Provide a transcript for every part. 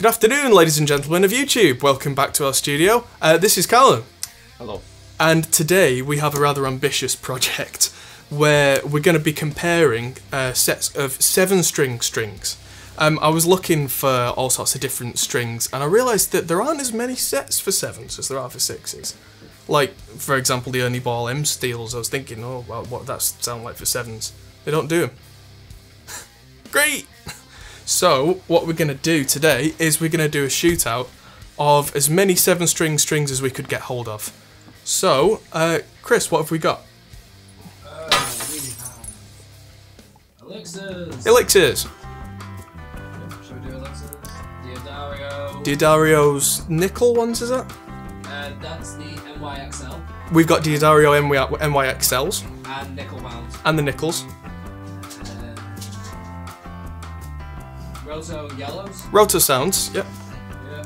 Good afternoon, ladies and gentlemen of YouTube. Welcome back to our studio. This is Callum. Hello. And today we have a rather ambitious project where we're going to be comparing sets of 7-string strings. I was looking for all sorts of different strings and I realised that there aren't as many sets for 7s as there are for 6s. Like, for example, the Ernie Ball M-Steels, I was thinking, oh, well, what would that sound like for 7s? They don't do them. Great! So, what we're going to do today is we're going to do a shootout of as many 7-string strings as we could get hold of. So, Chris, what have we got? We have Elixirs! Elixirs! Shall we do Elixirs? D'Addario. D'Addario's nickel ones, is that? That's the NYXL. We've got D'Addario NYXLs. And nickel bands. And the nickels. Roto yellows. Roto sounds, yep. Yeah.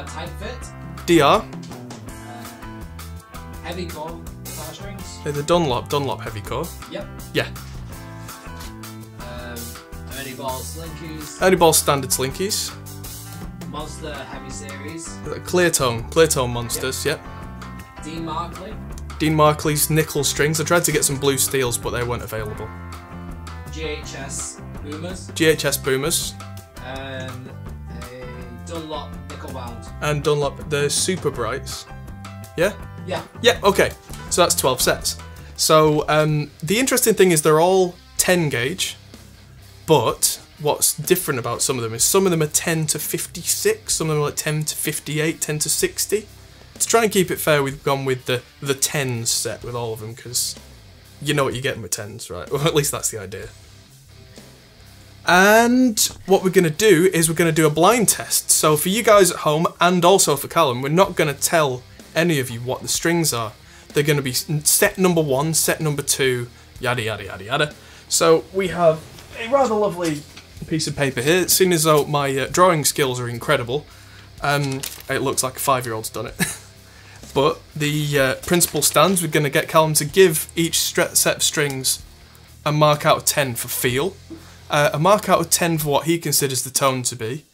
DR tight fit. DR. Heavy core guitar strings. They're the Dunlop heavy core. Yep. Yeah. Ernie Ball slinkies. Ernie Ball standard slinkies. Monster heavy series. Cleartone monsters, yep. Dean Markley. Dean Markley's nickel strings. I tried to get some blue steels, but they weren't available. GHS Boomers. GHS Boomers. And a Dunlop nickel wound. And Dunlop, the super brights. Yeah? Yeah. Yeah, okay. So that's 12 sets. So the interesting thing is they're all 10 gauge, but what's different about some of them is some of them are 10 to 56, some of them are like 10 to 58, 10 to 60. To try and keep it fair, we've gone with the 10s set with all of them, because you know what you're getting with 10s, right? Well, at least that's the idea. And what we're going to do is we're going to do a blind test. So for you guys at home and also for Callum, we're not going to tell any of you what the strings are. They're going to be set number 1, set number 2, yada yada yada yada. So we have a rather lovely piece of paper here. Seeing as though my drawing skills are incredible, it looks like a 5-year-old's done it. But the principal stands, we're going to get Callum to give each set of strings a mark out of 10 for feel. A mark out of 10 for what he considers the tone to be,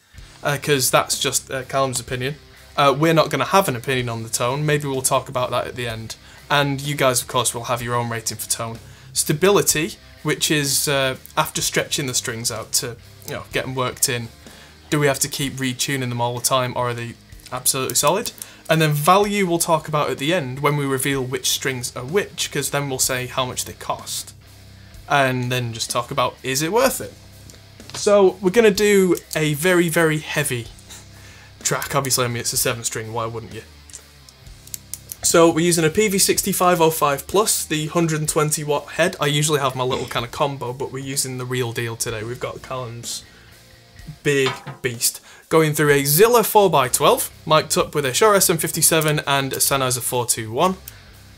because that's just Callum's opinion. We're not going to have an opinion on the tone, maybe we'll talk about that at the end. And you guys, of course, will have your own rating for tone. Stability, which is after stretching the strings out to, you know, get them worked in, do we have to keep retuning them all the time, or are they absolutely solid? And then value we'll talk about at the end when we reveal which strings are which, because then we'll say how much they cost. And then just talk about, is it worth it? So we're going to do a very, very heavy track. Obviously, I mean, it's a 7-string, why wouldn't you? So we're using a PV6505+, the 120 watt head. I usually have my little kind of combo, but we're using the real deal today. We've got Callum's big beast. Going through a Zilla 4x12, mic'd up with a Shure SM57 and a Sennheiser 421.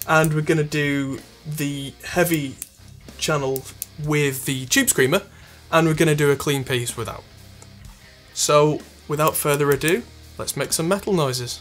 And we're going to do the heavy channel with the tube screamer, and we're going to do a clean piece without. So without further ado, let's make some metal noises.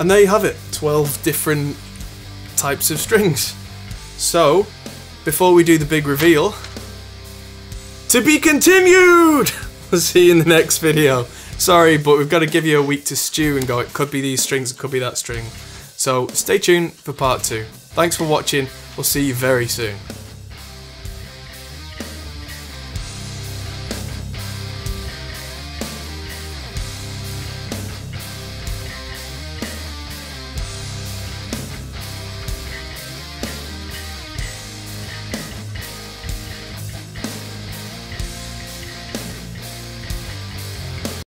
And there you have it, 12 different types of strings. So, before we do the big reveal, to be continued! I'll see you in the next video. Sorry, but we've got to give you a week to stew and go, it could be these strings, it could be that string. So stay tuned for part 2. Thanks for watching, we'll see you very soon.